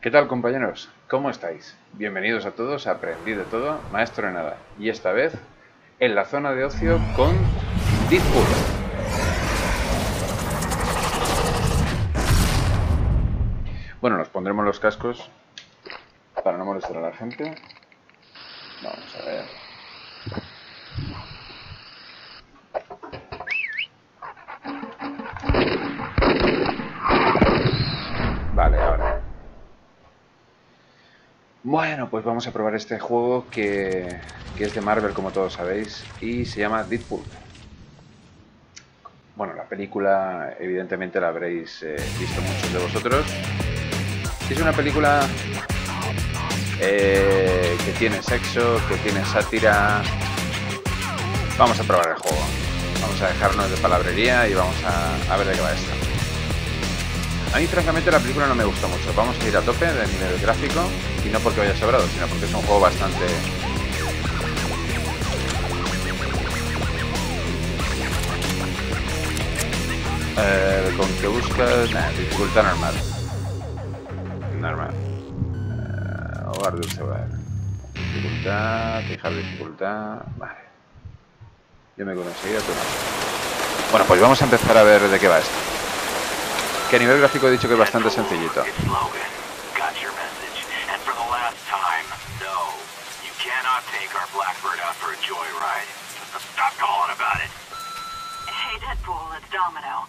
¿Qué tal, compañeros? ¿Cómo estáis? Bienvenidos a todos a Aprendí de Todo, Maestro de Nada. Y esta vez, en la zona de ocio con Deadpool. Bueno, nos pondremos los cascos para no molestar a la gente. Vamos a ver. Vale, ahora. Bueno, pues vamos a probar este juego que es de Marvel, como todos sabéis, y se llama Deadpool. Bueno, la película evidentemente la habréis visto muchos de vosotros. Es una película que tiene sexo, que tiene sátira. Vamos a probar el juego. Vamos a dejarnos de palabrería y vamos a ver de qué va esto. A mí, francamente, la película no me gustó mucho. Vamos a ir a tope del nivel gráfico, y no porque vaya sobrado, sino porque es un juego bastante... con que buscas... dificultad normal. Normal. Hogar dulce, vale. Dificultad, fijar dificultad... Vale. Yo me conseguí a todo. Bueno, pues vamos a empezar a ver de qué va esto. Que a nivel gráfico he dicho que es bastante sencillito. Hey Deadpool, it's Domino.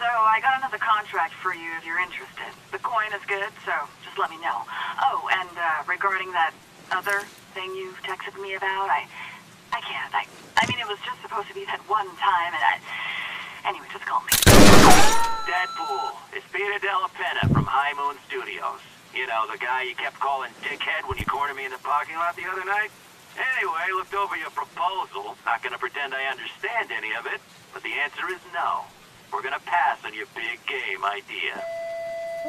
So I got another contract for you if you're interested. The coin is good, so just let me know. Oh, and regarding that other thing you texted me about, I can't. I mean, it was just supposed to be that one time, and anyway, just call me. Deadpool, it's Peter Della Penna from High Moon Studios. You know, the guy you kept calling dickhead when you cornered me in the parking lot the other night? Anyway, looked over your proposal. Not gonna pretend I understand any of it, but the answer is no. We're gonna pass on your big game idea.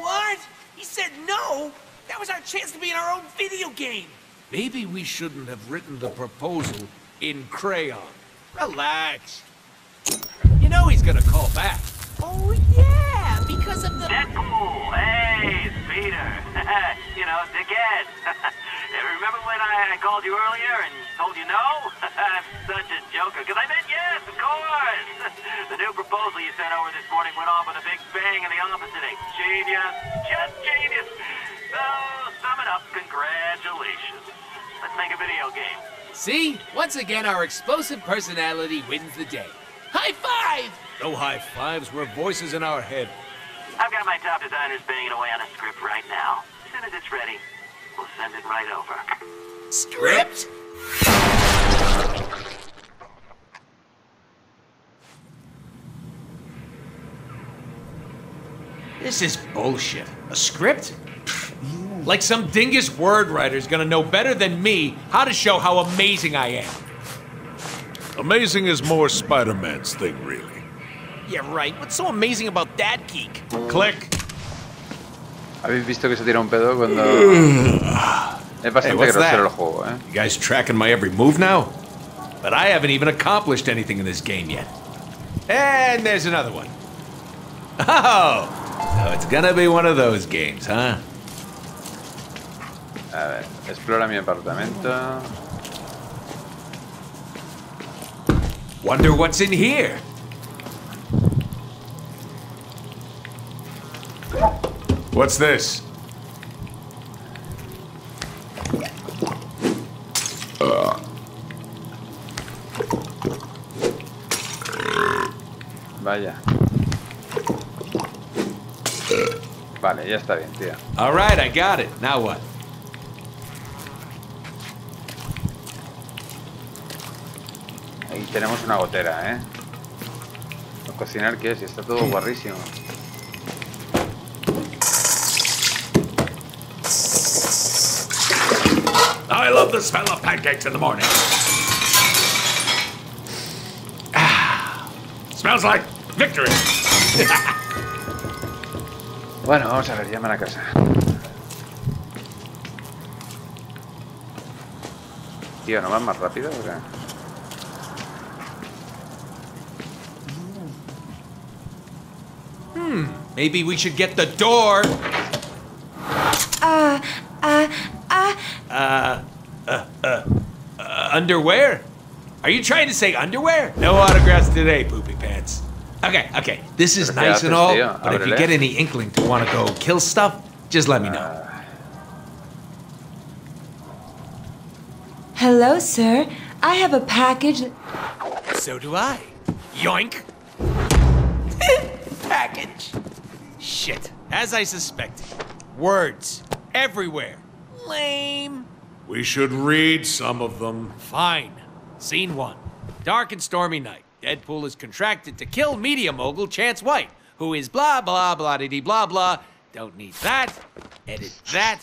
What? He said no? That was our chance to be in our own video game. Maybe we shouldn't have written the proposal in crayon. Relax. You know he's gonna call back. Oh yeah, because of the... Deadpool! Hey, it's Peter. You know, dickhead. Remember when I called you earlier and told you no? I'm such a joker, because I meant yes, of course! The new proposal you sent over this morning went off with a big bang in the office today. Genius! Just genius! So, sum it up, congratulations. Let's make a video game. See? Once again, our explosive personality wins the day. High five! No high fives, we're voices in our head. I've got my top designers banging away on a script right now. As soon as it's ready, we'll send it right over. Script? This is bullshit. A script? Like some dingus word writer's gonna know better than me how to show how amazing I am. Amazing is more Spider-Man's thing, really. Yeah, right. What's so amazing about that geek? Click. ¿Habéis visto que se tira un pedo cuando? Es bastante grosero el juego, eh. You guys tracking my every move now? But I haven't even accomplished anything in this game yet. And there's another one. Oh, so it's gonna be one of those games, huh? A ver, explora mi apartamento. Wonder what's in here. What's this? Vaya. Vale, ya está bien, tío. All right, I got it. Now what? Tenemos una gotera, ¿eh? Cocinar, ¿qué es? Está todo guarrísimo. I love the smell of pancakes in the morning. Ah, smells like victory. Bueno, vamos a ver, llama a la casa. Tío, ¿no van más rápido? ¿O qué? Maybe we should get the door. Underwear? Are you trying to say underwear? No autographs today, poopy pants. Okay, okay, this is nice and all, but if you get any inkling to want to go kill stuff, just let me know. Hello, sir. I have a package. So do I. Yoink. Package. Shit, as I suspected. Words. Everywhere. Lame. We should read some of them. Fine. Scene 1. Dark and stormy night. Deadpool is contracted to kill media mogul Chance White, who is blah blah blah de dee blah blah. Don't need that. Edit that.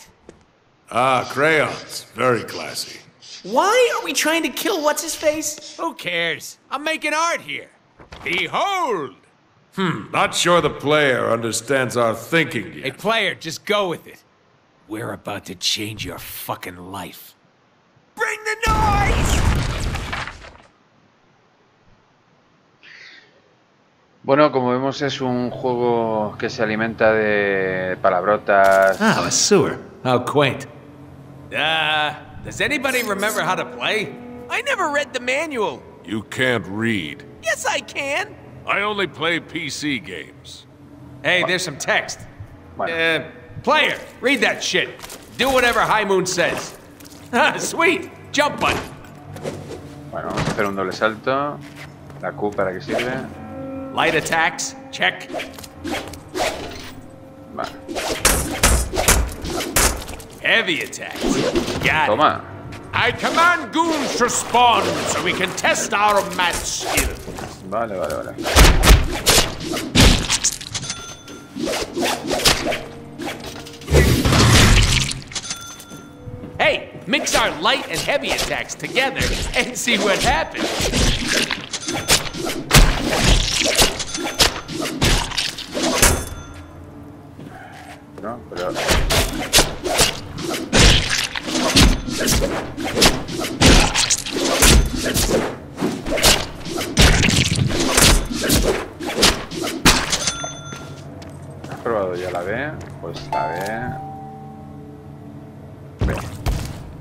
Ah, crayons. Very classy. Why are we trying to kill what's-his-face? Who cares? I'm making art here. Behold! Not sure the player understands our thinking yet. Hey, player, just go with it. We're about to change your fucking life. Bring the noise! Bueno, como vemos, es un juego que se alimenta de palabrotas. Ah, a sewer. How quaint. Does anybody remember how to play? I never read the manual. You can't read. Yes, I can. I only play PC games. Hey, there's some text. Player, read that shit. Do whatever High Moon says. Sweet. Jump button. Bueno, vamos a hacer un doble salto. La Q para que sirve. Light attacks, check. Vale. Heavy attacks, got it. I command goons to spawn so we can test our match skills. Vale, vale, vale. Hey, mix our light and heavy attacks together and see what happens. No, pero... ¿Has probado ya la B? Pues la B.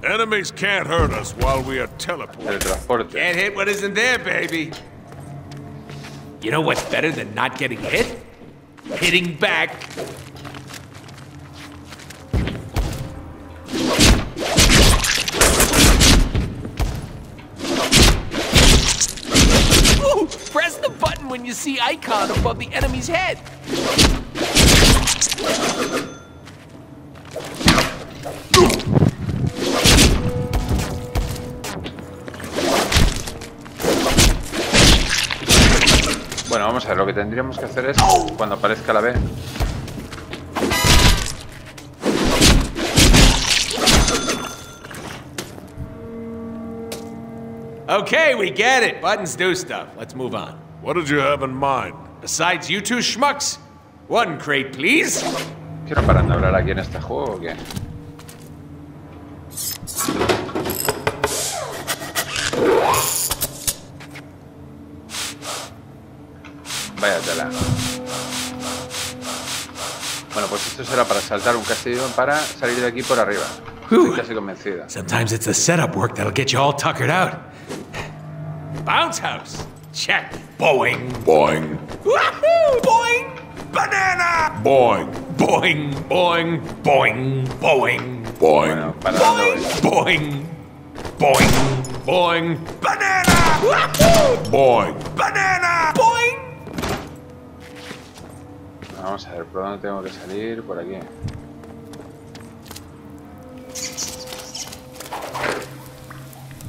Enemies can't hurt us while we are teleported. Can't hit what isn't there, baby. You know what's better than not getting hit? Hitting back. Ooh, press the button when you see icon above the enemy's head. Bueno, vamos a ver, lo que tendríamos que hacer es, cuando aparezca la B... Okay, we get it. Buttons do stuff. Let's move on. What did you have in mind? Besides you two schmucks, one crate, please. ¿Quiero parar de hablar aquí en este juego o qué? Váyatela. Bueno, pues esto será para saltar un castillo, para salir de aquí por arriba. Estoy casi convencida. Sometimes it's the setup work that'll get you all tuckered out. Bounce house. Check. Boing. Boing. Wahoo! Boing. Banana. Boing. Boing. Boing. Boing. Boing. Boing. Boing. Boing. Boing. Boing. Banana. Wahoo! Boing. Banana. Boing. Vamos a ver, ¿por dónde tengo que salir? Por aquí.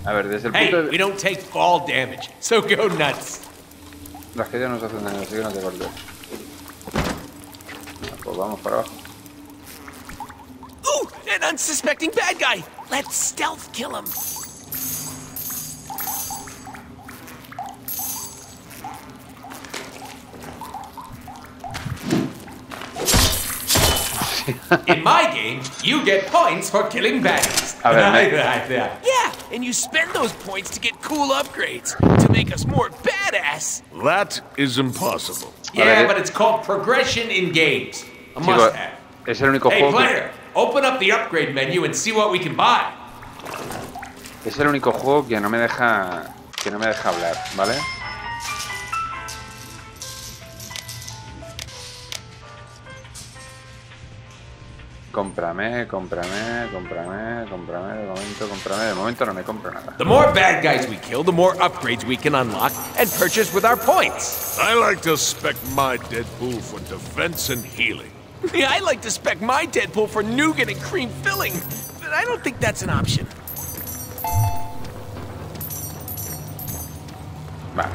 A ver, desde el punto de... Hey, we don't take fall damage, so go nuts. Las que ya nos hacen daño, así que no te cortes. Pues vamos para abajo. Ooh, an unsuspecting bad guy. Let's stealth kill him. In my game, you get points for killing baddies. A ver, yeah, and you spend those points to get cool upgrades to make us more badass. That is impossible. Yeah, but it's called progression in games. A must-have. Es el único juego. Hey, player, open up the upgrade menu and see what we can buy. Es el único juego que no me deja hablar, ¿vale? Cómprame, de momento, no me compro nada. The more bad guys we kill, the more upgrades we can unlock and purchase with our points. I like to spec my Deadpool for defense and healing. I like to spec my Deadpool for nougat and cream filling, but I don't think that's an option. Vale.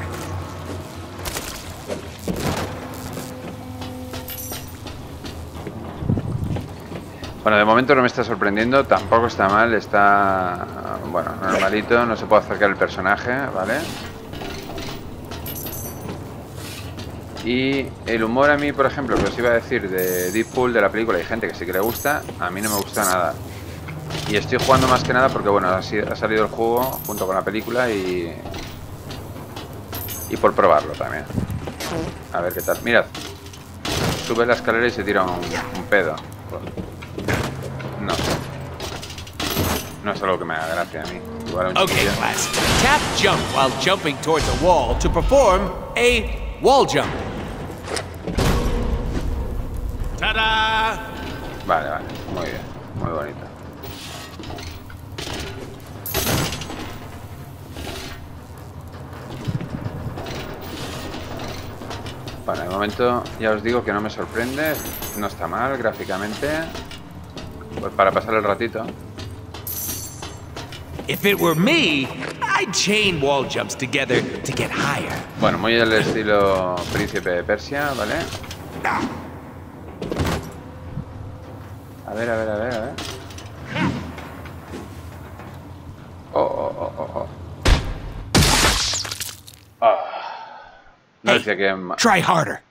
Bueno, de momento no me está sorprendiendo, tampoco está mal, está, bueno, normalito, no se puede acercar el personaje, ¿vale? Y el humor a mí, por ejemplo, que os iba a decir de Deadpool, de la película, hay gente que sí que le gusta, a mí no me gusta nada. Y estoy jugando más que nada porque, bueno, así ha salido el juego junto con la película y por probarlo también. A ver qué tal. Mirad, sube la escalera y se tira un pedo. No es algo que me haga gracia a mí. Okay, class. Tap jump while jumping towards a wall to perform a wall jump. ¡Tada! Vale, vale. Muy bien. Muy bonito. Bueno, de momento ya os digo que no me sorprende. No está mal gráficamente. Pues para pasar el ratito. If it were me, I'd chain wall jumps together to get higher. Bueno, muy al estilo Príncipe de Persia, ¿vale? A ver. Oh. No decía que... Try harder.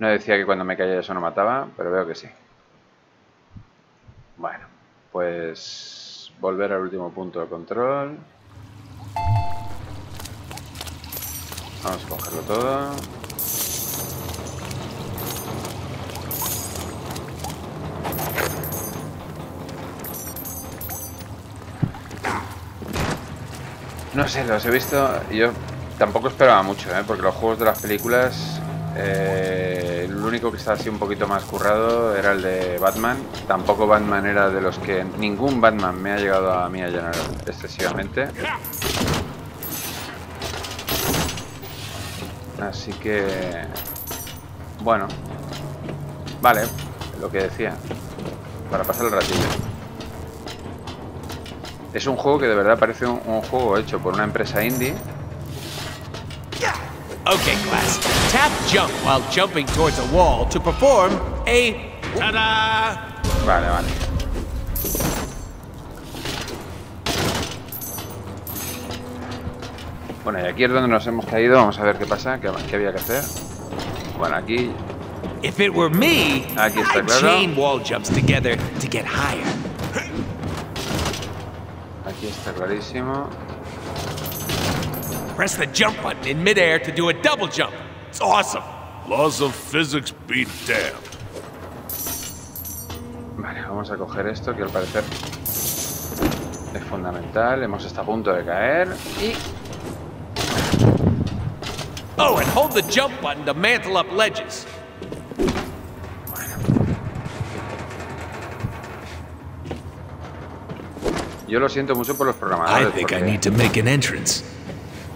No decía que cuando me caía eso no mataba, pero veo que sí. Bueno, pues... Volver al último punto de control. Vamos a cogerlo todo. No sé, los he visto. Yo tampoco esperaba mucho, ¿eh? Porque los juegos de las películas, el único que estaba así un poquito más currado era el de Batman. Tampoco Batman era de los que... Ningún Batman me ha llegado a mí a llenar excesivamente. Así que... Bueno. Vale, lo que decía. Para pasar el ratillo. Es un juego que de verdad parece un juego hecho por una empresa indie. Okay, class. Tap jump while jumping towards a wall to perform a... ¡Tada! Vale. Bueno, y aquí es donde nos hemos caído. Vamos a ver qué pasa, qué había que hacer. Bueno, aquí... If it were me, aquí está claro. Aquí está clarísimo. Press the jump button in midair to do a double jump. It's awesome. Laws of physics be damned. Vale, vamos a coger esto que al parecer es fundamental. Hemos estado a punto de caer y... Oh, and hold the jump button to mantle up ledges. Yo lo siento mucho por los programadores. I think I need to make an entrance.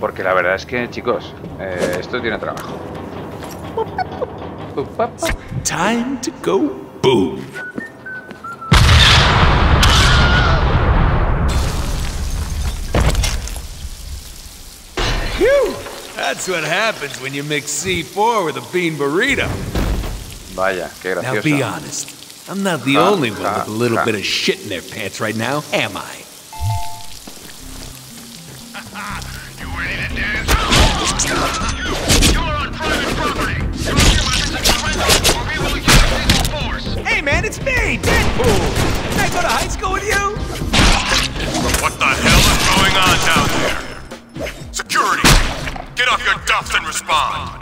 Porque la verdad es que, chicos, esto tiene trabajo. Time to go boom. Phew. That's what happens when you mix C4 with a bean burrito. Vaya, qué gracioso. Now be honest. I'm not the only one with a little bit of shit in their pants right now, am I?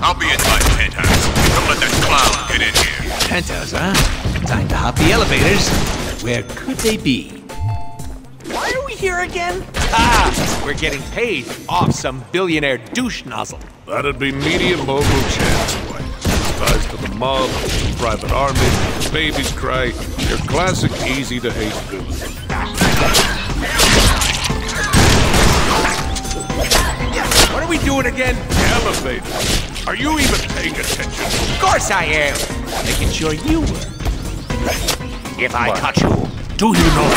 I'll be inside Penthouse. Don't let that clown get in here. Penthouse, huh? Time to hop the elevators. Where could they be? Why are we here again? Ah, we're getting paid off some billionaire douche nozzle. That'd be media mogul Chance White. Ties to the mob, private army, babies cry, your classic easy-to-hate villain. What are we doing again? Elevators. Are you even paying attention? Of course I am. Making sure you were. If I touch you, do you know?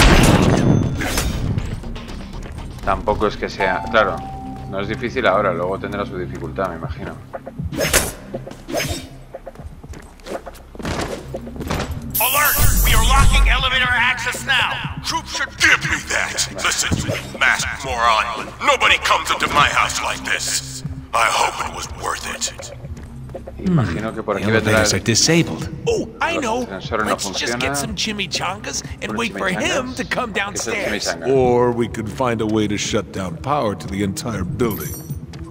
Tampoco es que sea... Claro, no es difícil ahora, luego tendrá su dificultad, me imagino. Alert! We are locking elevator access now! Troops should give me that! Listen, masked moron, nobody comes into my house like this! I hope it was worth it. Imagino que por aquí elevators are disabled. Oh, I know. Let's just get some chimichangas and wait for him to come downstairs. Or we could find a way to shut down power to the entire building.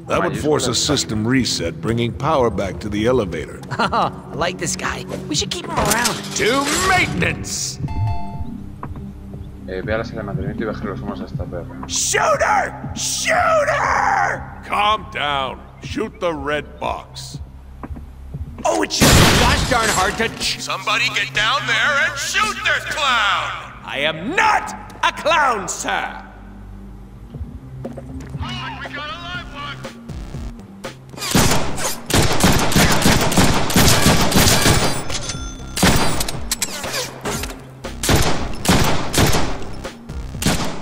That would force a system reset, bringing power back to the elevator. I like this guy. We should keep him around. To maintenance! Ve a la sala de mantenimiento y bajar los humos hasta perro. Shooter! Shooter! Calm down. Shoot the red box. Oh, it's just gosh darn hard to... Somebody get down there and shoot their clown! I am not a clown, sir! We got a live one!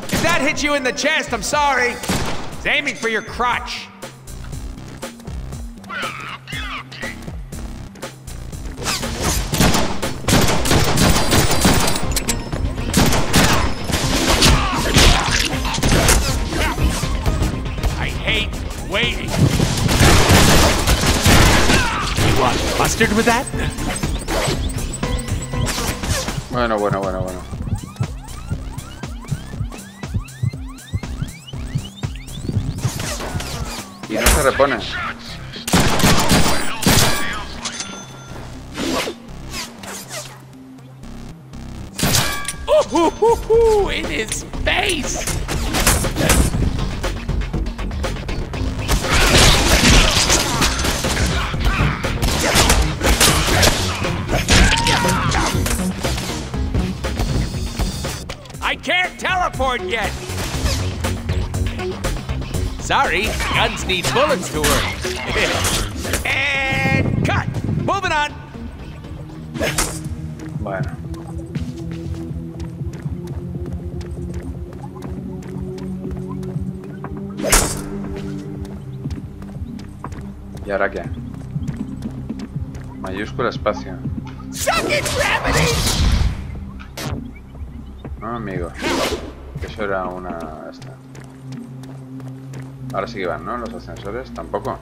If that hit you in the chest, I'm sorry. It's aiming for your crotch. Waiting. You want mustard with that? Bueno. Y no se repone. Ooh, in his face. Can't teleport yet! Sorry, guns need bullets to work. And cut! Moving on! Bueno. ¿Y ahora qué? Mayúscula espacio. Suck it, gravity! No, amigo. Eso era una... Esta. Ahora sí que van, ¿no? Los ascensores. Tampoco.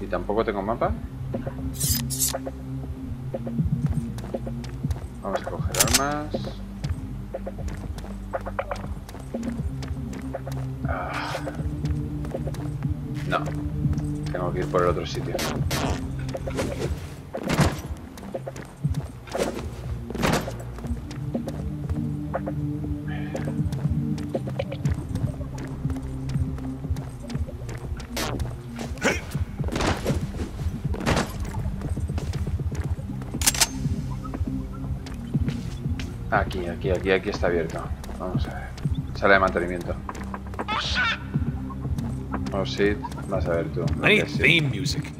¿Y tampoco tengo mapa? Vamos a coger armas. Ah. No. Tengo que ir por el otro sitio. Aquí está abierto. Vamos a ver. Sala de mantenimiento. Oh shit. Vas a ver tú. I need theme music.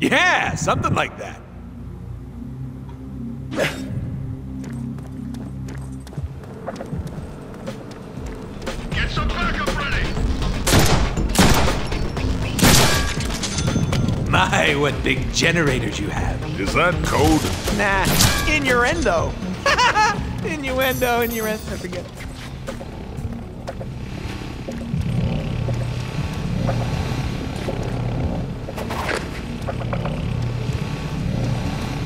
Yeah, something like that. My, what big generators you have. Is that code? Nah, innuendo. Innuendo, I forget.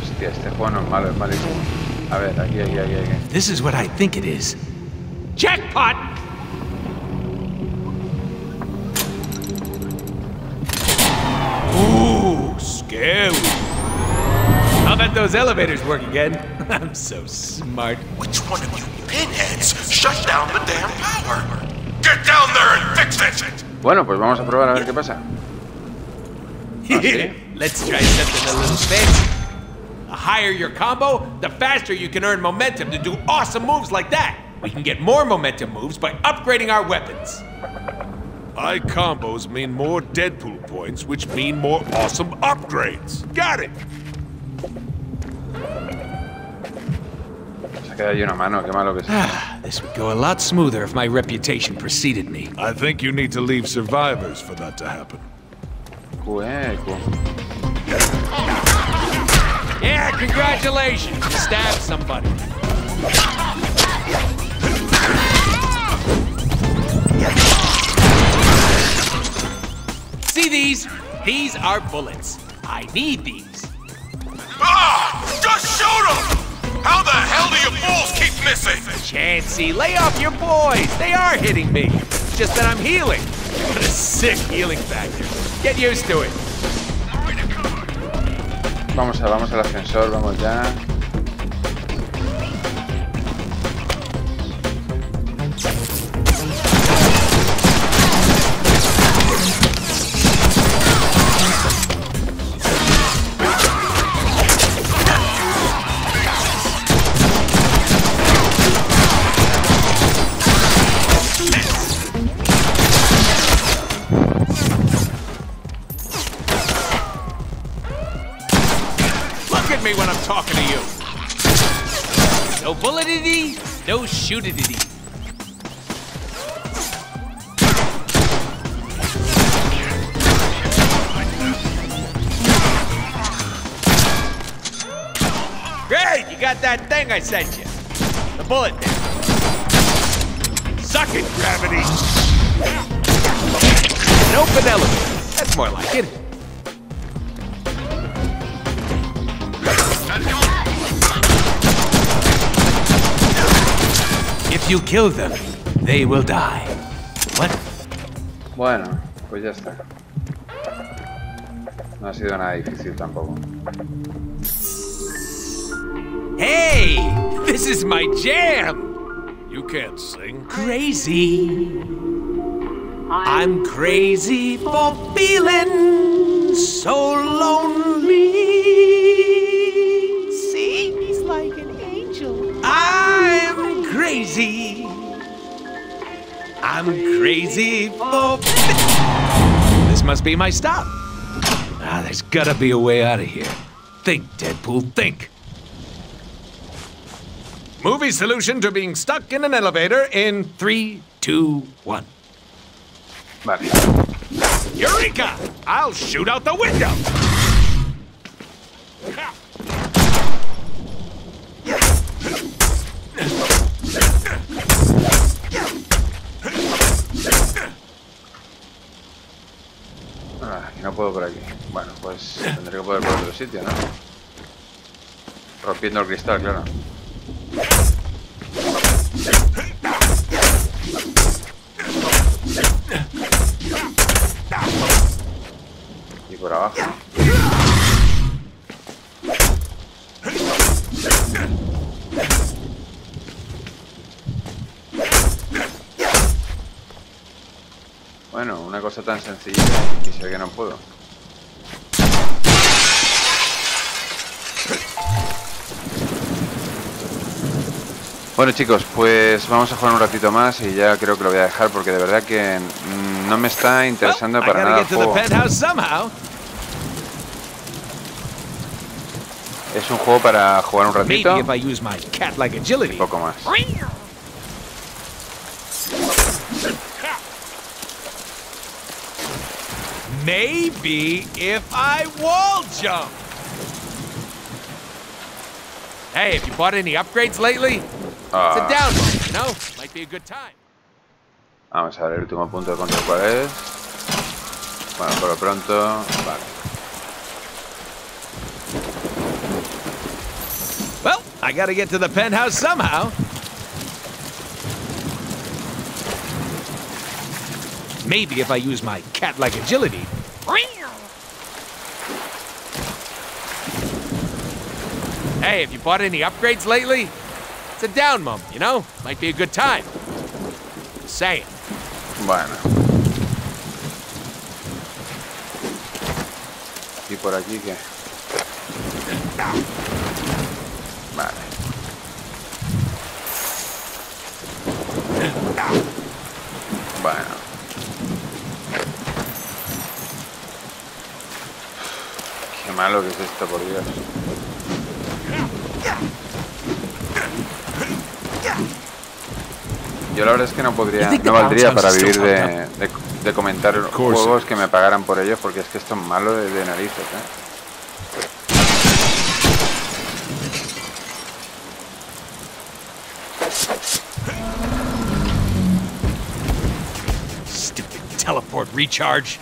Hostia, este juego no es malo, es malísimo. A ver, aquí. This is what I think it is. Jackpot! those elevators work again. I'm so smart. Which one of you pinheads shut down the damn power? Get down there and fix it! Bueno, pues vamos a probar a ver qué pasa. Let's try something a little fancy. The higher your combo, the faster you can earn momentum to do awesome moves like that. We can get more momentum moves by upgrading our weapons. High combos mean more Deadpool points, which mean more awesome upgrades. Got it! Se ha quedado ahí una mano, qué malo que sea. This would go a lot smoother if my reputation preceded me. I think you need to leave survivors for that to happen. Cueco. Yeah, congratulations! You stabbed somebody. See these? These are bullets. I need these. Ah! Just shoot them! How the hell do you fools keep missing? Chancey, lay off your boys. They are hitting me. It's just that I'm healing. What a sick healing factor. Get used to it. Vamos al ascensor, vamos ya. No shoot-a-diddy. Great! You got that thing I sent you. The bullet there. Suck it, gravity! An open elevator. That's more like it. If you kill them, they will die. What? Bueno, pues ya está. No ha sido nada difícil tampoco. Hey, this is my jam. You can't sing. Crazy. I'm crazy for feeling so lonely. See, he's like an angel. I'm crazy for... This must be my stop. Ah, there's gotta be a way out of here. Think, Deadpool, think. Movie solution to being stuck in an elevator in 3, 2, 1. Vale. Eureka! I'll shoot out the window! No puedo por aquí. Bueno, pues tendré que poder por otro sitio, ¿no? Rompiendo el cristal, claro. Y por abajo. Bueno, una cosa tan sencilla que sé que no puedo. Bueno chicos, pues vamos a jugar un ratito más y ya creo que lo voy a dejar porque de verdad que no me está interesando para nada el juego. Es un juego para jugar un ratito y poco más. Maybe if I wall jump. Hey, have you bought any upgrades lately? It's a download, you know? Might be a good time. Vamos a ver el último punto de control cuál es. Bueno, por lo pronto, vale. Well, I gotta get to the penthouse somehow. Maybe if I use my cat-like agility. Hey, have you bought any upgrades lately? It's a down moment, you know? Might be a good time. Just saying. Bueno. ¿Y por aquí qué? Vale. Bueno. Qué malo que es esto, por Dios. Yo la verdad es que no podría, no valdría para vivir de comentar juegos que me pagaran por ellos, porque es que esto es malo de narices, ¿eh? Teleport recharge.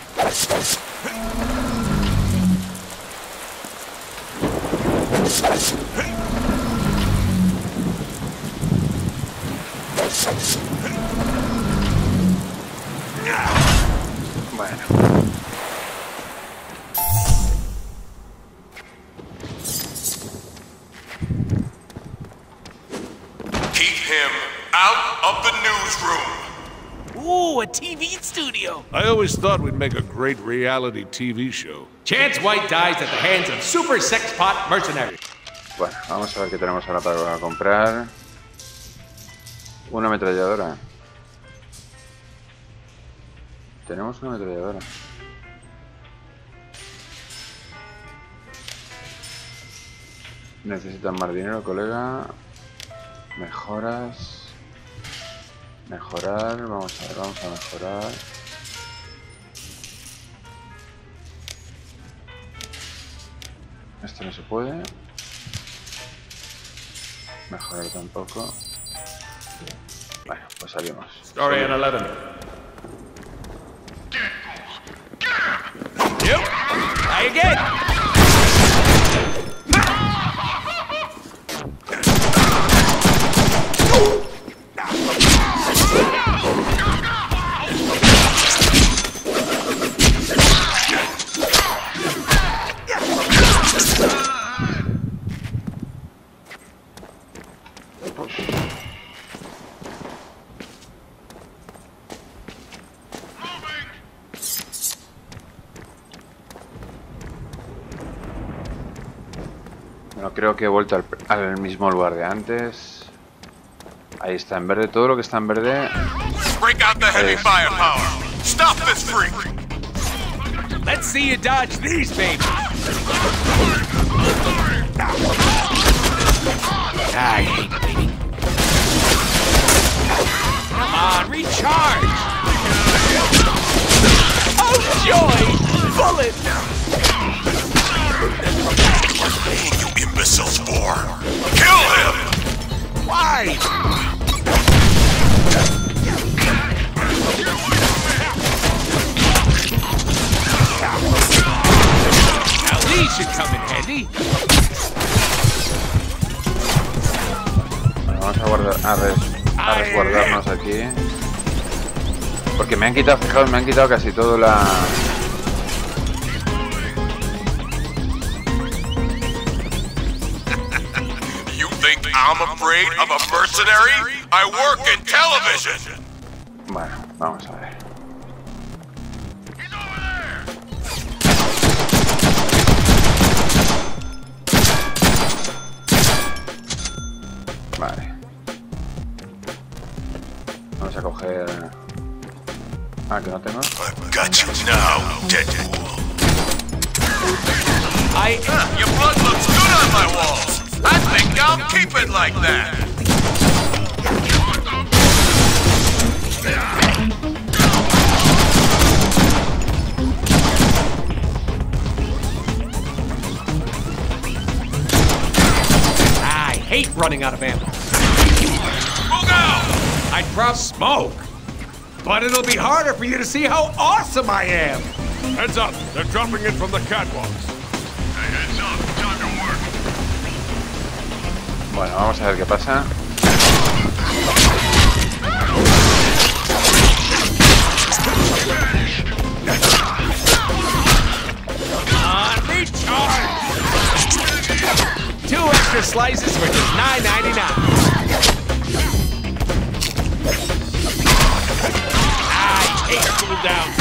Bueno. Keep him out of the newsroom. Ooh, a TV studio! I always thought we'd make a great reality TV show. Chance White dies at the hands of super sex pot mercenaries. Bueno, vamos a ver qué tenemos ahora para comprar. Una ametralladora. Tenemos una ametralladora. Necesitan más dinero, colega. Mejoras. Mejorar, vamos a ver, vamos a mejorar. Esto no se puede. Mejorar tampoco. Bueno, pues salimos. Story at 11. Yep. Ahí again. Creo que he vuelto al mismo lugar de antes. Ahí está en verde. Todo lo que está en verde. Break out the heavy firepower. Stop this freak. Let's see you dodge these babies. I hate waiting. Come on, recharge. Oh joy, bullet. Missiles for. Kill him! Why? Now these should come in handy. Bueno, vamos a resguardarnos aquí. Porque me han quitado, fijaos, me han quitado casi todo la... I'm afraid of a mercenary? I work in television! Bueno, vamos a ver. He's over there. Vale. Vamos a coger... Ah, que no tengo. Got you now, Deadpool. Your blood looks good on my walls! I think I'll keep it like that. I hate running out of ammo. We'll go. I'd probably smoke, but it'll be harder for you to see how awesome I am. Heads up, they're dropping it from the catwalks. Bueno, vamos a ver qué pasa. extra slices for just $9.99. I hate cooldowns.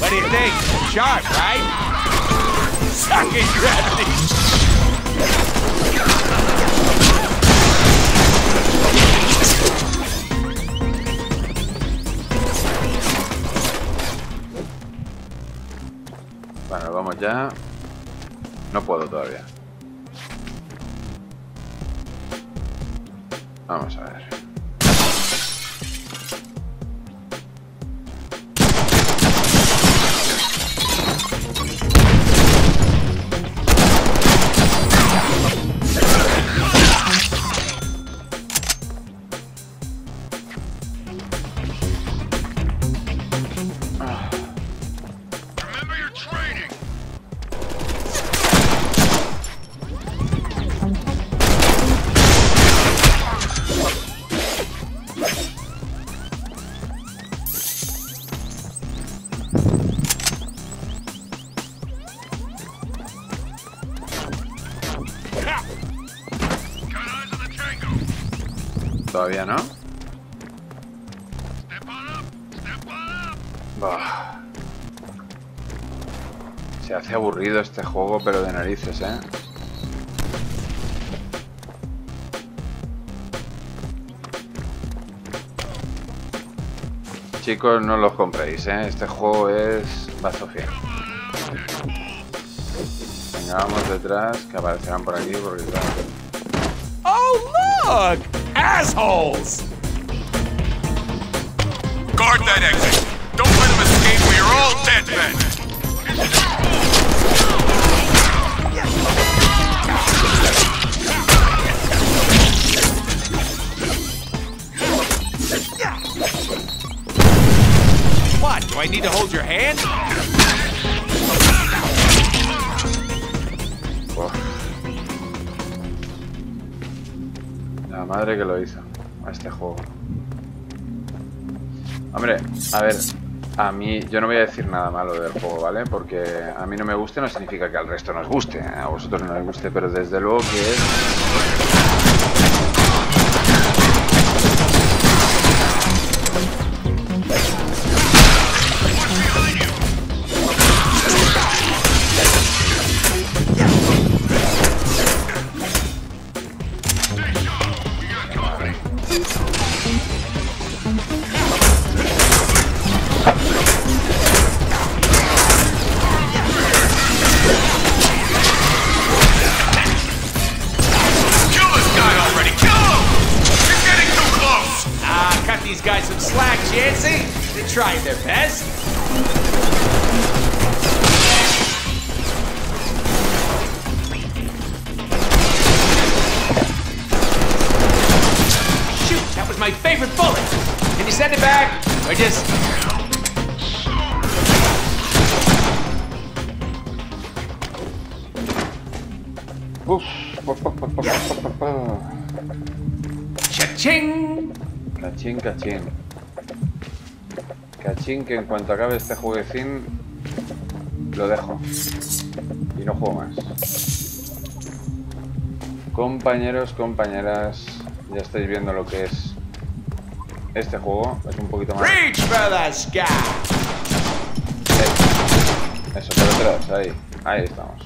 What do you think? Sharp, right? Sucking gravity! Bueno, vamos ya. No puedo todavía. Vamos a ver. Todavía no. Bah. Se hace aburrido este juego, pero de narices, ¿eh? Chicos, no los compréis, ¿eh? Este juego es bazofia. Venga, vamos detrás, que aparecerán por aquí, porque... ¡Oh, look! Assholes! Guard that exit. Don't let them escape, we are all dead men. What? Do I need to hold your hand? La madre que lo hizo a este juego. Hombre, a ver, a mí yo no voy a decir nada malo del juego, ¿vale? Porque a mí no me guste no significa que al resto nos guste, ¿eh? A vosotros no les guste, pero desde luego que cachín. Cachín, que en cuanto acabe este jueguecín lo dejo y no juego más. Compañeros, compañeras, ya estáis viendo lo que es este juego. Es un poquito más... Eso, por atrás, ahí. Ahí estamos.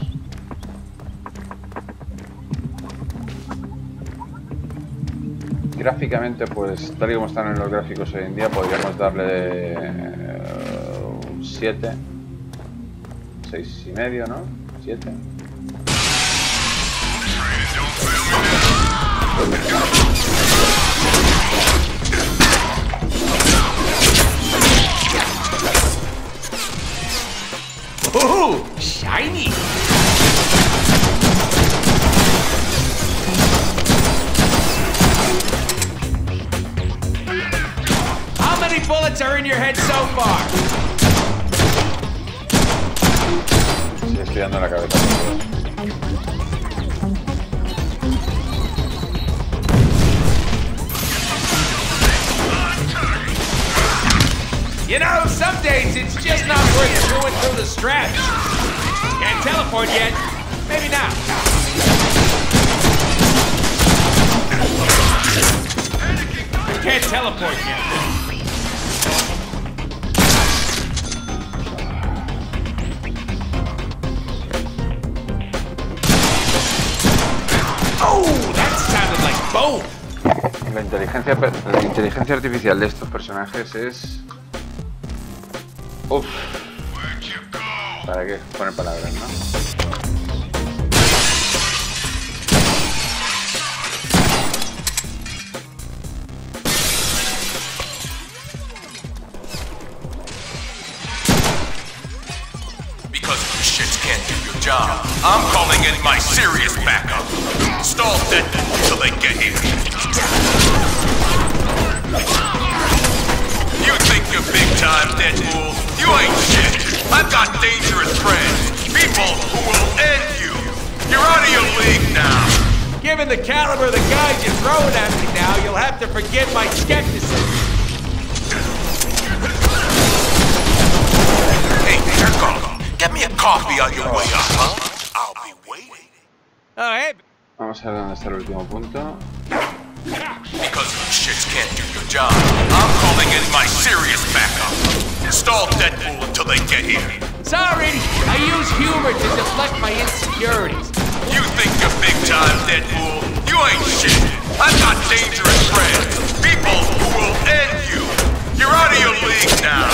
Gráficamente, pues tal y como están en los gráficos hoy en día, podríamos darle un 7, 6,5, ¿no? 7. ¡Oh! ¡Shiny! Bullets are in your head so far. Sí, estoy dando la cabeza. You know, some days it's just not worth going through the straps. Can't teleport yet. Maybe not. Can't teleport yet. La inteligencia artificial de estos personajes es... Uff. ¿Para qué poner palabras, no? Because you shits can't do your job, I'm calling in my serious backup. Stall Deadpool till they get here. You think you're big time, Deadpool? You ain't shit. I've got dangerous friends. People who will end you. You're out of your league now. Given the caliber of the guys you're throwing at me now, you'll have to forgive my skepticism. Hey, Jerko, get me a coffee on your way up, huh? I'll be waiting. Oh, hey. Vamos a ver dónde está el último punto. Because you shits can't do your job, I'm calling in my serious backup. Stall Deadpool until they get here. Sorry, I use humor to deflect my insecurities. You think you're big time, Deadpool? You ain't shit. I've got dangerous friends. People who will end you. You're out of your league now.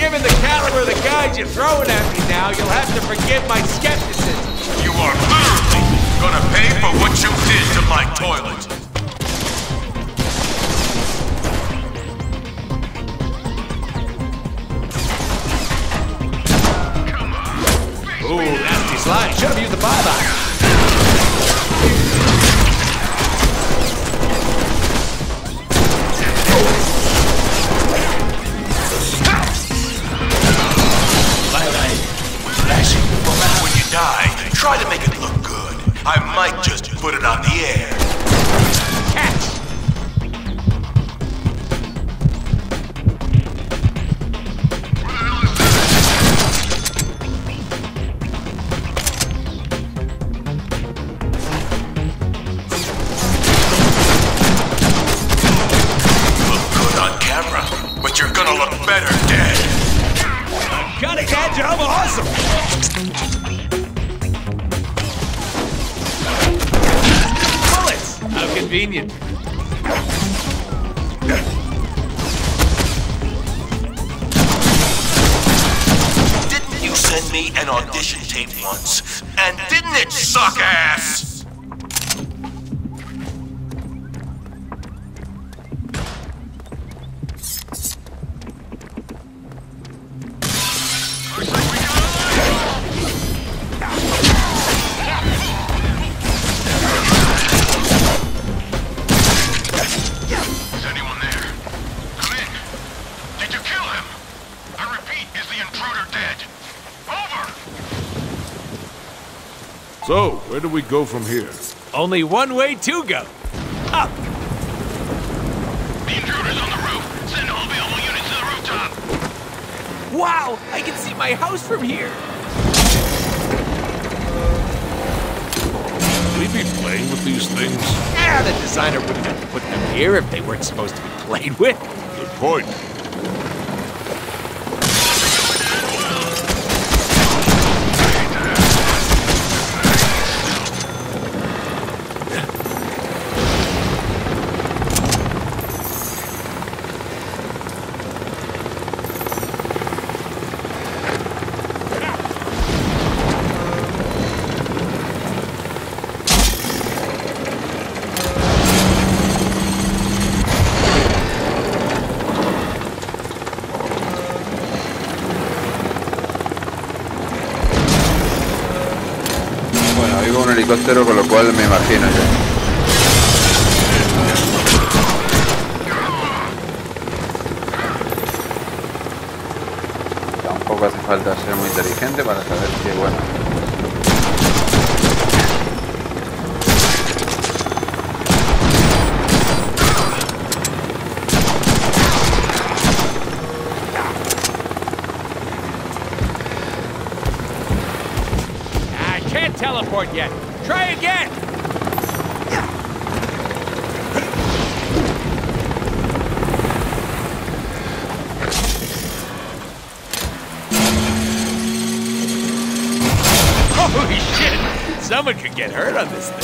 Given the caliber of the guys you're throwing at me now, you'll have to forgive my skepticism. You are literally gonna pay for what you did to my toilet. Ooh, nasty slide. Should've used the buyback. Bye-bye. Flashing. When you die, try to make it look good. I might just put it on the air. Catch! Convenient. Didn't you send me an audition tape once? And didn't it suck ass? So, where do we go from here? Only one way to go. Up! The intruder's on the roof. Send all available units to the rooftop. Wow, I can see my house from here. Should we be playing with these things? Yeah, the designer wouldn't have to put them here if they weren't supposed to be played with. Good point. Helicóptero, con lo cual me imagino que tampoco hace falta ser muy inteligente para saber que, bueno, can't teleport yet. Try again! Holy shit! Someone could get hurt on this thing.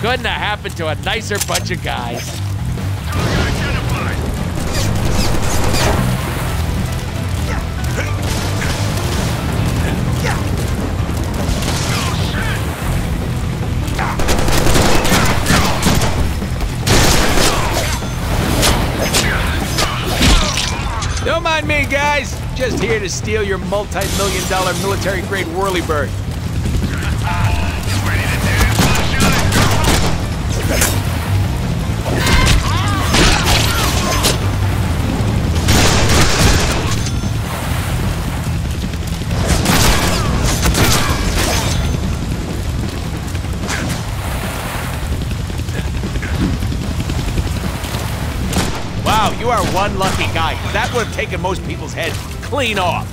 Couldn't have happened to a nicer bunch of guys. Don't mind me, guys. Just here to steal your multi-million-dollar military-grade whirlybird. You are one lucky guy. That would have taken most people's heads clean off.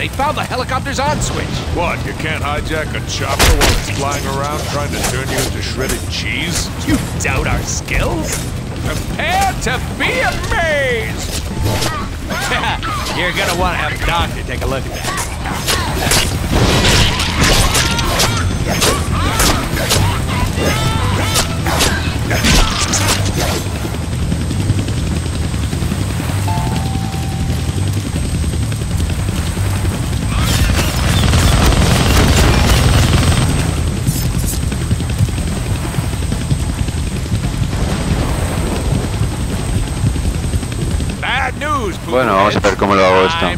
They found the helicopter's on switch. What, you can't hijack a chopper while it's flying around trying to turn you into shredded cheese? You doubt our skills? Prepare to be amazed! You're gonna want to have a doctor take a look at that. Bueno, vamos a ver cómo lo hago esto.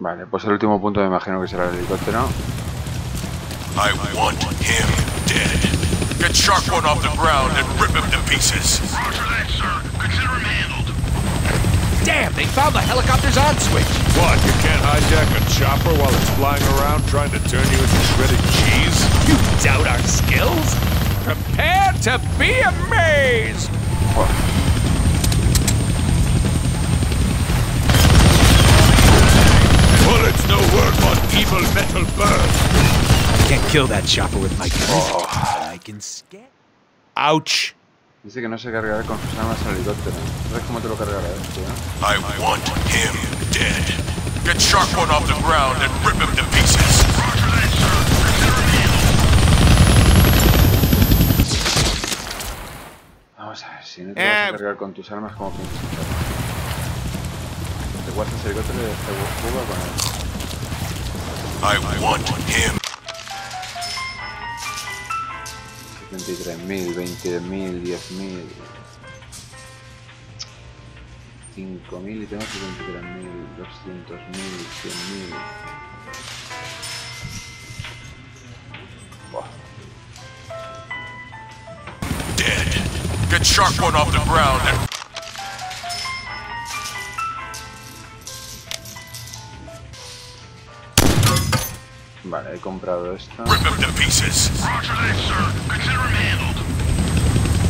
Vale, pues el último punto me imagino que será el helicóptero. Damn, they found the helicopter's on switch. What, you can't hijack a chopper while it's flying around trying to turn you into shredded cheese? You doubt our skills? Prepare to be amazed! Whoa. Bullets no work on evil metal birds. Can't kill that chopper with my gun. Oh. I can scare. Ouch. Dice que no se cargará con sus armas al helicóptero. ¿Sabes cómo te lo cargará esto, eh? I want him dead. Get Shark One off the ground and rip him to pieces. Roger that, sir. Vamos a ver, si no te vas a cargar con tus armas, como piensas. Te guardas el helicóptero y te juega con él. I want him. 23.000, 20.000, 10.000, 5.000 y tengo 73.000, 200.000, 100.000. Dead. Get Shark One off the ground. Vale, he comprado esto.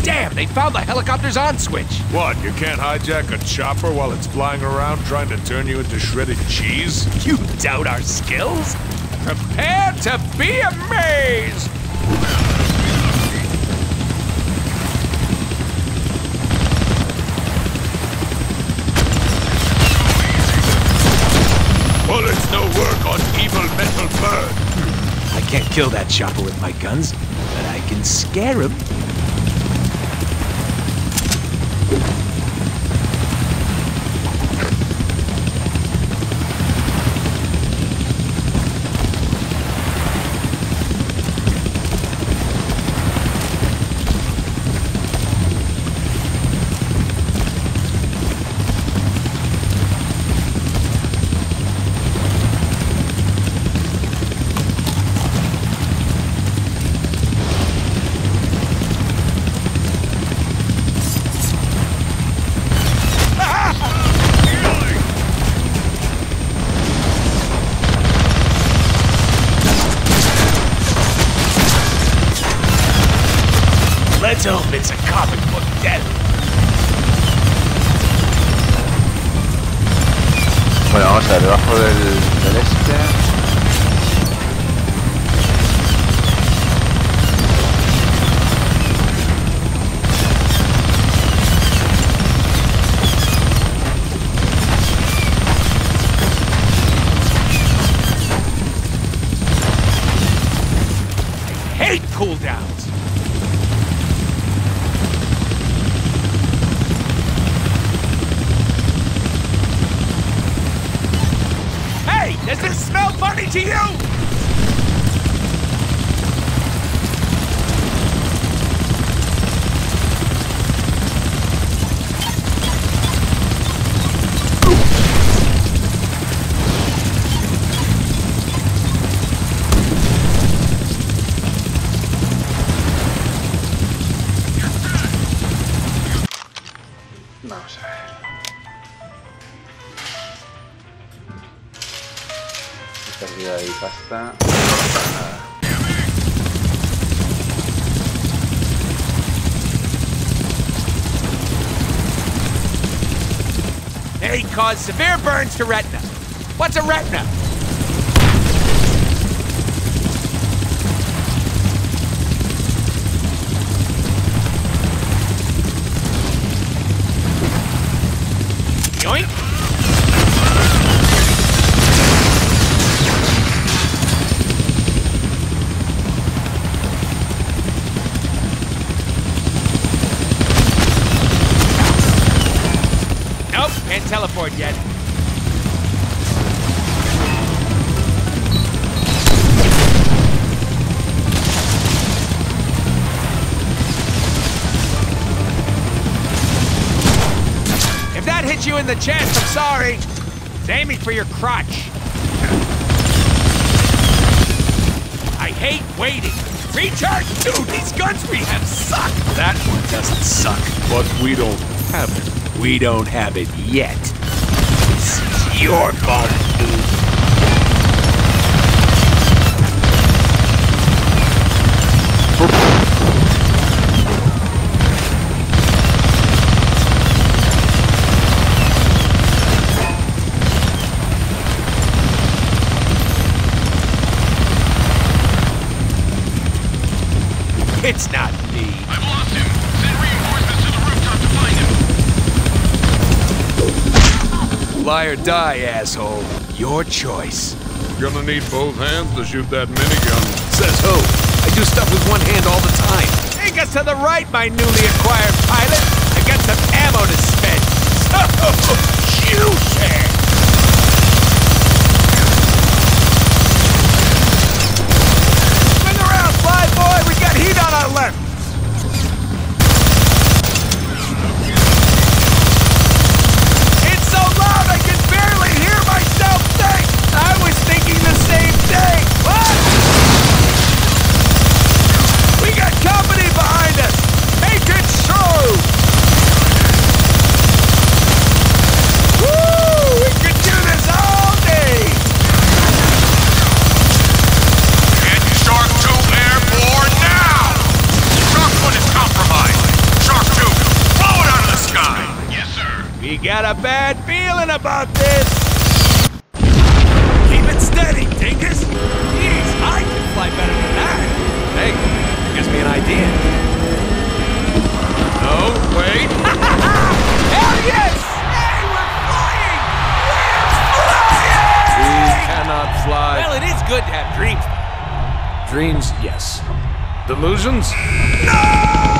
Damn, they found the helicopter's on switch. What? You can't hijack a chopper while it's flying around trying to turn you into shredded cheese? You doubt our skills? Prepare to be amazed! Bullets no work on evil metal bird. I can't kill that chopper with my guns, but I can scare him. It's a comic book death. Bueno, vamos a ver, debajo del este. They cause severe burns to retina. What's a retina? Yoink. Can't teleport yet. If that hit you in the chest, I'm sorry. It's aiming for your crotch. I hate waiting. Recharge! Dude, these guns we have suck! That one doesn't suck. But we don't have it. We don't have it yet. This is your fault, dude. It's not me. I've lost him. Send reinforcements to the rooftop to find him. Fly or die, asshole. Your choice. You're gonna need both hands to shoot that minigun. Says who? I do stuff with one hand all the time. Take us to the right, my newly acquired pilot. I got some ammo to spend. So, shoot it! Swing around, fly boy! We got heat on our left! Company behind us! Take it through! We got a bad feeling about this! Keep it steady, dingus! Jeez, I can fly better than that! Hey, that gives me an idea. No, wait! Hell yes! Hey, we're flying! We're flying! We cannot fly. Well, it is good to have dreams. Dreams, yes. Delusions? No!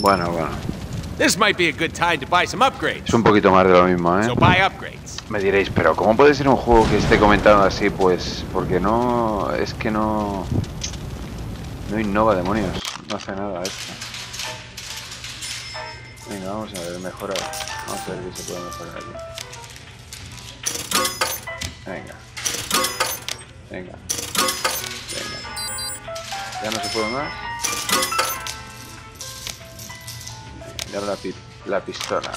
Bueno, bueno. This might be a good time to buy some upgrades. Es un poquito más de lo mismo, ¿eh? So buy upgrades. Me diréis, pero ¿cómo puede ser un juego que esté comentado así? Pues porque no... es que no... no innova, demonios. No hace nada esto. Venga, vamos a ver, mejora. Vamos a ver qué se puede mejorar aquí. Venga. Venga. Venga. Ya no se puede más. La pistola.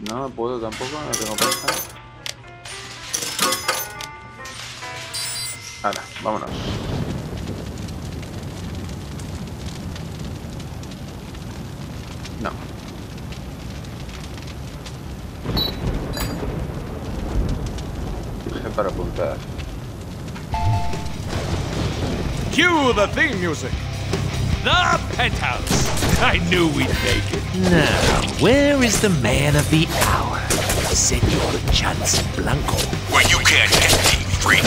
No puedo tampoco, no tengo pasta. Ahora, vámonos. No. G para apuntar. Cue the theme music. The Penthouse! I knew we'd make it. Now, where is the man of the hour? Senor Chance Blanco. Well, you can't get me, freak.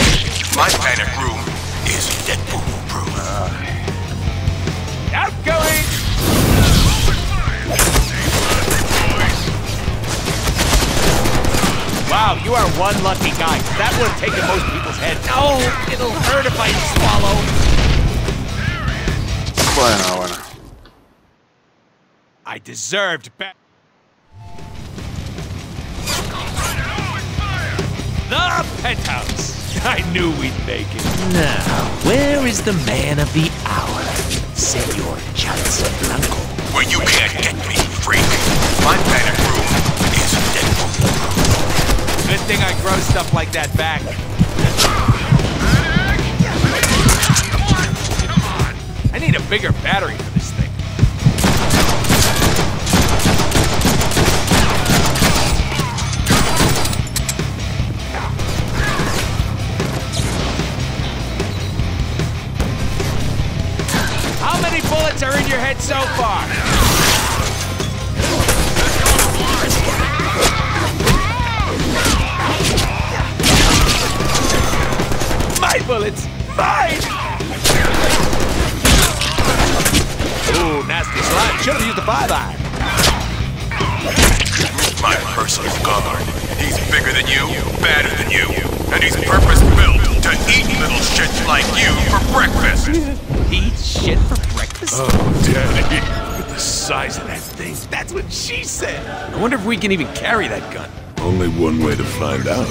My panic room is Deadpool proof. Outgoing! Wow, you are one lucky guy. That would have taken most people's heads. Oh, it'll hurt if I swallow. Bueno, bueno. I deserved better. The Penthouse! I knew we'd make it. Now, where is the man of the hour? Senor Chance Blanco. Well, you can't get me, freak. My panic room is Deadpool. Good thing I grow stuff like that back. I need a bigger battery for this thing. How many bullets are in your head so far? My bullets! Mine! Ooh, nasty slide. Should've used the 5-iron. My personal guard. He's bigger than you, badder than you, and he's purpose-built to eat little shit like you for breakfast. Eat shit for breakfast? Oh, Daddy. Look at the size of that thing. That's what she said. I wonder if we can even carry that gun. Only one way to find out.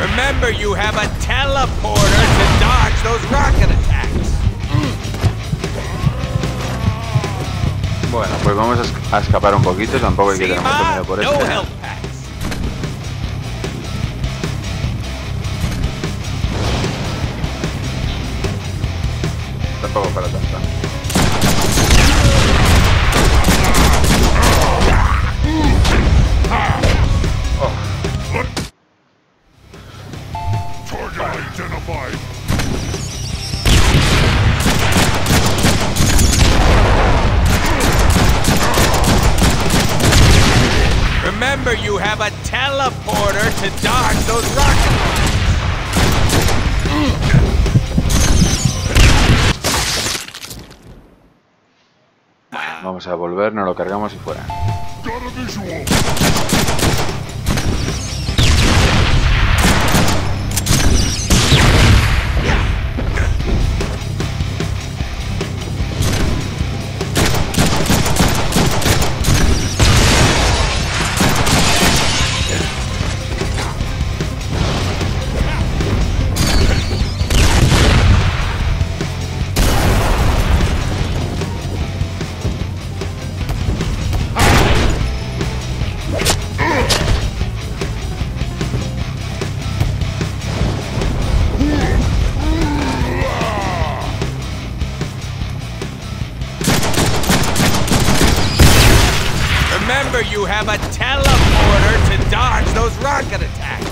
Remember, you have a teleporter to dodge those rocket attacks. Bueno, pues vamos a escapar un poquito. Tampoco hay que tener mucho miedo por esto. Tampoco para tanto. Remember, you have a teleporter to dodge those rockets. Vamos a volver, nos lo cargamos y fuera. Remember, you have a teleporter to dodge those rocket attacks.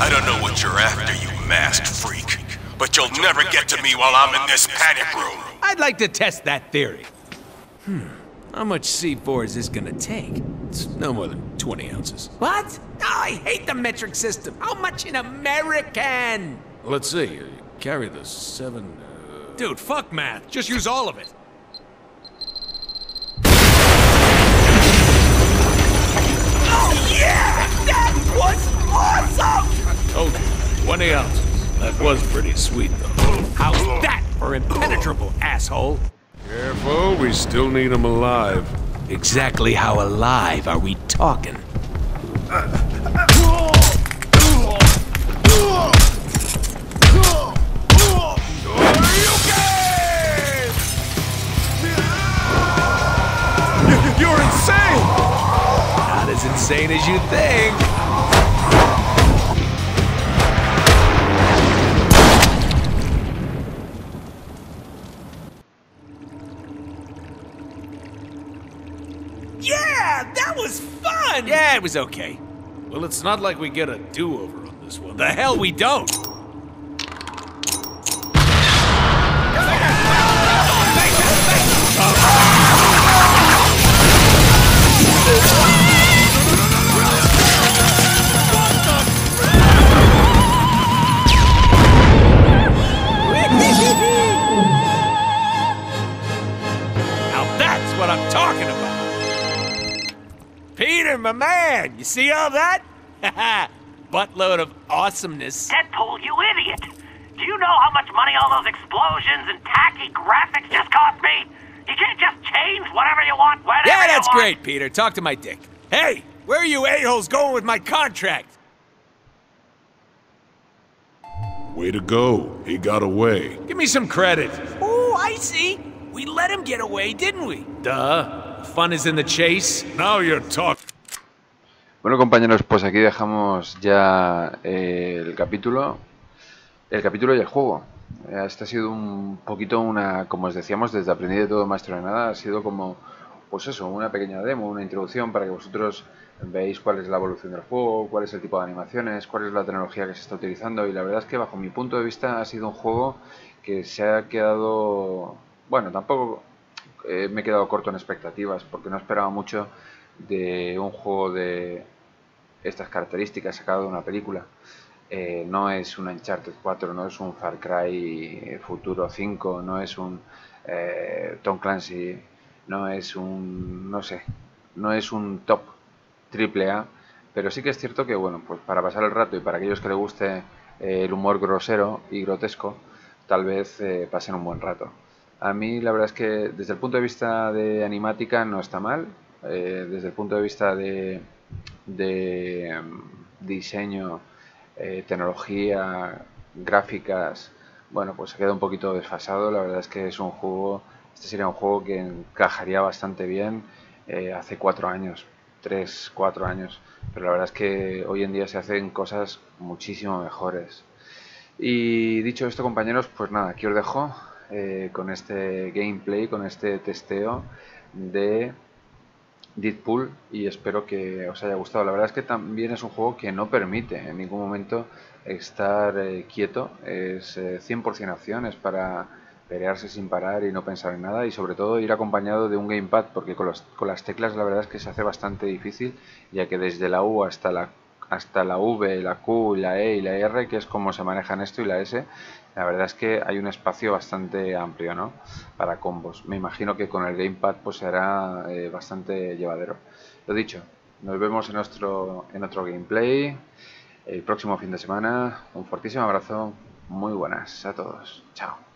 I don't know what you're after, you masked freak, but you'll never get to me while I'm in this panic room. I'd like to test that theory. How much C4 is this gonna take? It's no more than 20 ounces. What? Oh, I hate the metric system. How much in American? Let's see. You carry the 7... Dude, fuck math. Just use all of it. Oh, yeah! That was awesome! I told you, 20 ounces. That was pretty sweet, though. How's that for impenetrable, asshole? Careful, we still need him alive. Exactly how alive are we talking? You're insane! Not as insane as you think. Yeah, it was okay. Well, it's not like we get a do-over on this one. The hell we don't! Now that's what I'm talking about! Peter, my man, you see all that? Haha, buttload of awesomeness. Deadpool, you idiot! Do you know how much money all those explosions and tacky graphics just cost me? You can't just change whatever you want, whenever you want. Yeah, that's great, Peter. Talk to my dick. Hey, where are you a-holes going with my contract? Way to go. He got away. Give me some credit. Oh, I see. We let him get away, didn't we? Duh. Fun is in the chase. Now you're talking. Bueno, compañeros, pues aquí dejamos ya el capítulo y el juego. Este ha sido un poquito una, como os decíamos, desde Aprendí de Todo, Maestro de Nada, ha sido como, pues eso, una pequeña demo, una introducción para que vosotros veis cuál es la evolución del juego, cuál es el tipo de animaciones, cuál es la tecnología que se está utilizando, y la verdad es que bajo mi punto de vista ha sido un juego que se ha quedado... bueno, tampoco me he quedado corto en expectativas, porque no esperaba mucho de un juego de estas características sacado de una película. No es un Uncharted 4, no es un Far Cry Futuro 5, no es un Tom Clancy, no es un... no sé, no es un top triple A, pero sí que es cierto que, bueno, pues para pasar el rato y para aquellos que les guste el humor grosero y grotesco, tal vez pasen un buen rato. A mí la verdad es que desde el punto de vista de animática no está mal, desde el punto de vista de diseño, tecnología, gráficas, bueno, pues se queda un poquito desfasado. La verdad es que es un juego, este sería un juego que encajaría bastante bien hace 4 años, 3-4 años, pero la verdad es que hoy en día se hacen cosas muchísimo mejores. Y dicho esto, compañeros, pues nada, aquí os dejo con este gameplay, con este testeo de Deadpool, y espero que os haya gustado. La verdad es que también es un juego que no permite en ningún momento estar quieto, es 100% acción, es para pelearse sin parar y no pensar en nada, y sobre todo ir acompañado de un gamepad, porque con las teclas la verdad es que se hace bastante difícil, ya que desde la U hasta la V, la Q, la E y la R, que es como se manejan esto, y la S, la verdad es que hay un espacio bastante amplio, ¿no?, para combos. Me imagino que con el gamepad pues será bastante llevadero. Lo dicho, nos vemos en otro gameplay el próximo fin de semana. Un fortísimo abrazo, muy buenas a todos, chao.